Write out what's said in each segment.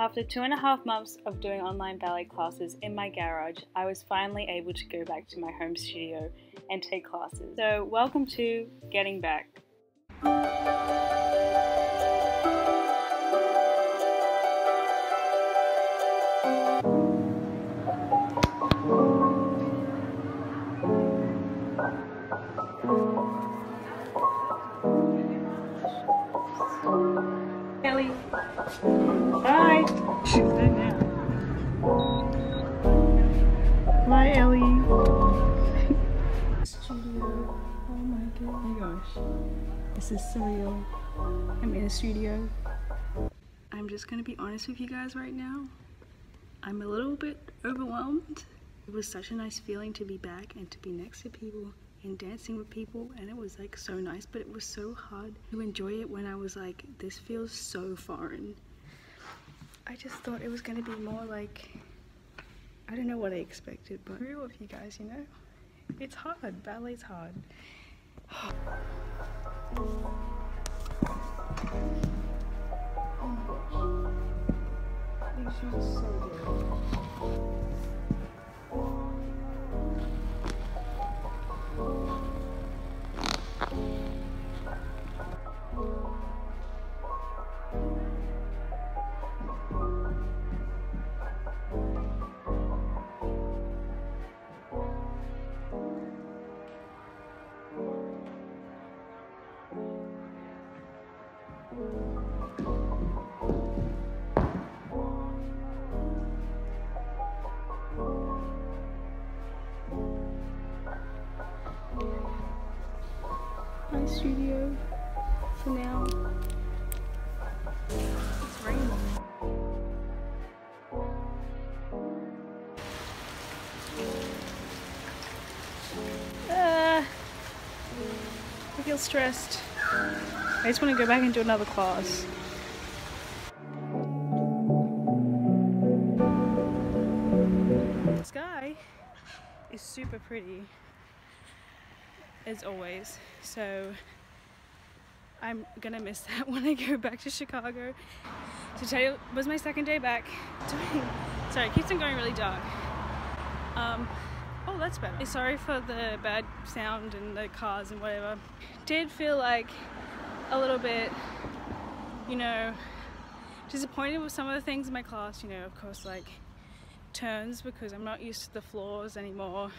After 2.5 months of doing online ballet classes in my garage, I was finally able to go back to my home studio and take classes. So welcome to Getting Back. Kelly. Bye. She's done now. Bye, Ellie. Studio. Oh my gosh. This is surreal. I'm in a studio. I'm just gonna be honest with you guys right now. I'm a little bit overwhelmed. It was such a nice feeling to be back and to be next to people and dancing with people, and it was like so nice, but it was so hard to enjoy it when I was like, this feels so foreign. I just thought it was going to be more like, I don't know what I expected, but real with you guys, you know, it's hard. Ballet's hard. Oh my gosh, these shoes are so good. My studio for now. It's raining. I feel stressed. I just want to go back and do another class. The sky is super pretty, as always, so I'm gonna miss that when I go back to Chicago. So today was my second day back. Sorry, it keeps on going really dark. Oh, that's better. Sorry for the bad sound and the cars and whatever. Did feel like a little bit, you know, disappointed with some of the things in my class, you know, of course, like turns, because I'm not used to the floors anymore.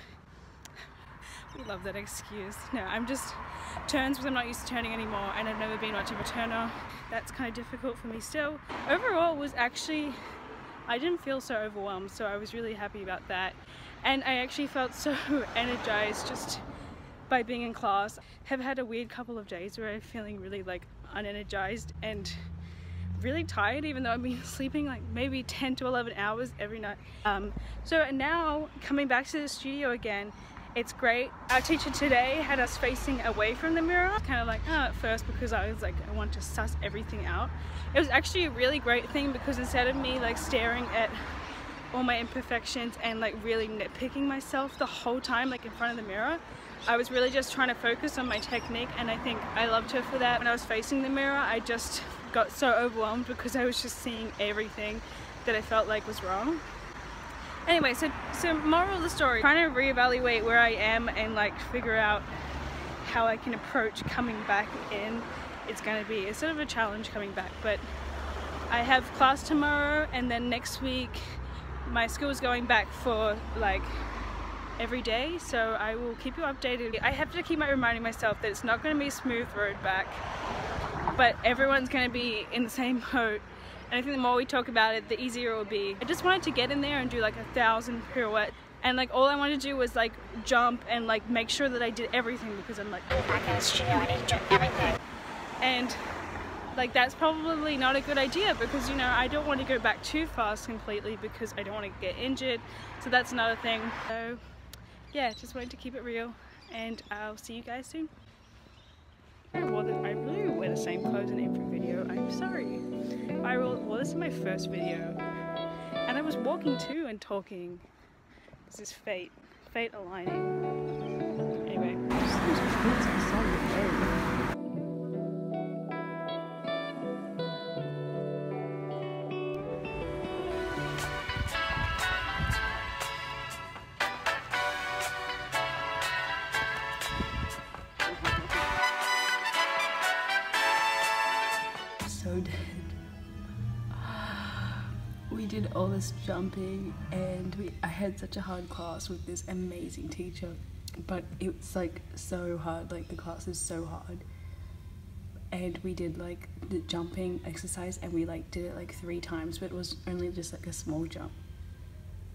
We love that excuse. No, I'm just turns because I'm not used to turning anymore, and I've never been much of a turner. That's kind of difficult for me still. Overall, was actually, I didn't feel so overwhelmed, so I was really happy about that. And I actually felt so energized just by being in class. Have had a weird couple of days where I'm feeling really like unenergized and really tired, even though I've been sleeping like maybe 10 to 11 hours every night. So now coming back to the studio again, it's great. Our teacher today had us facing away from the mirror. Kind of like, oh, at first, because I was like, I want to suss everything out. It was actually a really great thing, because instead of me like staring at all my imperfections and like really nitpicking myself the whole time like in front of the mirror, I was really just trying to focus on my technique, and I think I loved her for that. When I was facing the mirror, I just got so overwhelmed because I was just seeing everything that I felt like was wrong. Anyway, so moral of the story, trying to reevaluate where I am and like figure out how I can approach coming back in. It's going to be a sort of a challenge coming back, but I have class tomorrow, and then next week my school is going back for like every day, so I will keep you updated. I have to keep reminding myself that it's not going to be a smooth road back, but everyone's going to be in the same boat. And I think the more we talk about it, the easier it will be. I just wanted to get in there and do like 1,000 pirouettes. And like all I wanted to do was like jump and like make sure that I did everything, because I'm like, I'm back in the studio, I need to do everything. And like that's probably not a good idea, because, you know, I don't want to go back too fast completely because I don't want to get injured. So that's another thing. So yeah, just wanted to keep it real, and I'll see you guys soon. I really wear the same clothes in every video, I'm sorry. I wore this in my first video, and I was walking too and talking. This is fate. Fate aligning. Anyway. we did all this jumping, and I had such a hard class with this amazing teacher, but it's like so hard, like the class is so hard. And we did like the jumping exercise, and we like did it like 3 times, but it was only just like a small jump.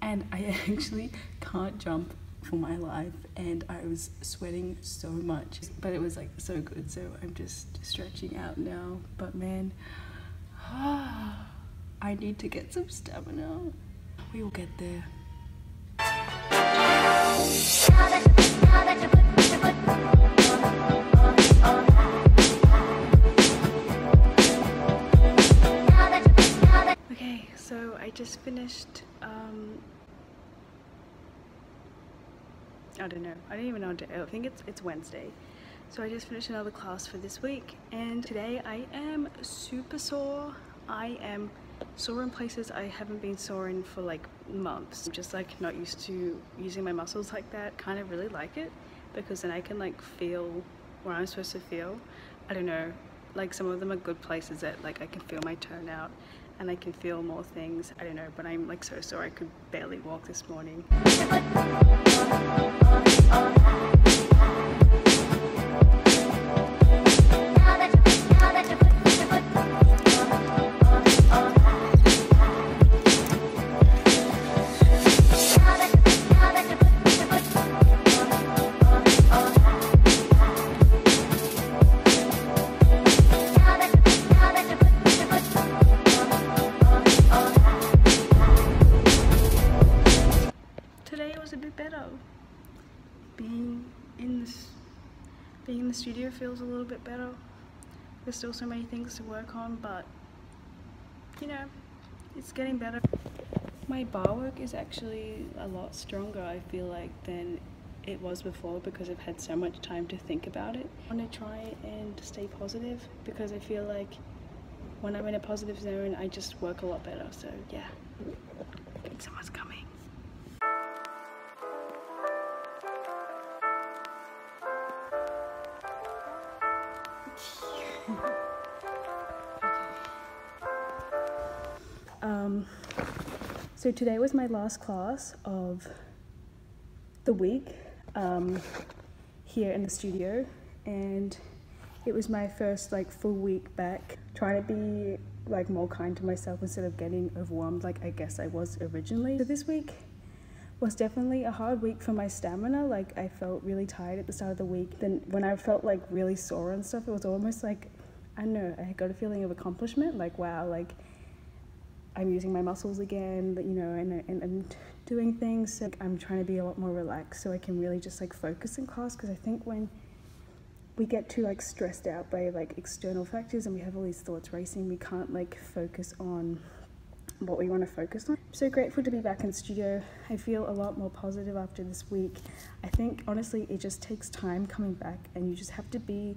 And I actually can't jump for my life, and I was sweating so much, but it was like so good, so I'm just stretching out now. But man, I need to get some stamina. We will get there. Okay, so I just finished, I don't know, I don't even know what to do. I think it's Wednesday. So I just finished another class for this week, and today I am super sore. I am sore in places I haven't been sore in for like months. I'm just like not used to using my muscles like that. Kind of really like it, because then I can like feel where I'm supposed to feel. I don't know, like some of them are good places that like I can feel my turnout and I can feel more things. I don't know, but I'm like so sore I could barely walk this morning. Being in the studio feels a little bit better. There's still so many things to work on, but you know, it's getting better. My bar work is actually a lot stronger, I feel like, than it was before, because I've had so much time to think about it. I want to try and stay positive, because I feel like when I'm in a positive zone I just work a lot better, so yeah. I think someone's coming. So today was my last class of the week here in the studio, and it was my first like full week back, trying to be like more kind to myself instead of getting overwhelmed like I guess I was originally. So this week was definitely a hard week for my stamina. Like I felt really tired at the start of the week, then when I felt like really sore and stuff, it was almost like, I don't know, I got a feeling of accomplishment, like wow, like I'm using my muscles again, you know, and I'm doing things. So I'm trying to be a lot more relaxed so I can really just like focus in class, because I think when we get too like stressed out by like external factors and we have all these thoughts racing, we can't like focus on what we want to focus on. I'm so grateful to be back in the studio. I feel a lot more positive after this week. I think honestly it just takes time coming back, and you just have to be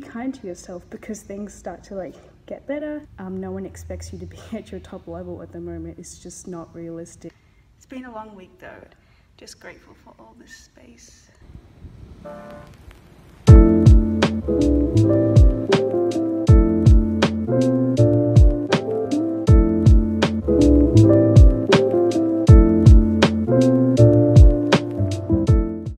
kind to yourself, because things start to like get better. No one expects you to be at your top level at the moment. It's just not realistic. It's been a long week though. Just grateful for all this space.